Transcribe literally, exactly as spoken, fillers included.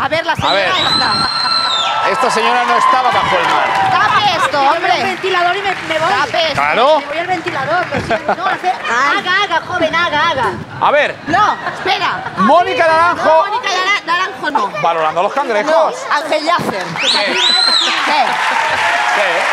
A ver, la señora ver. Esta. Esta señora no estaba bajo el mar. Tape esto, hombre. Yo voy al ventilador y me, me voy. Tape esto. Claro. Me voy al ventilador. Pero no, hace... Haga, haga, joven, haga, haga. A ver. No, espera. Mónica Naranjo. No, Mónica Naranjo no. Valorando los cangrejos. No, Ángel Yasser. ¿Qué? ¿Qué? ¿Qué?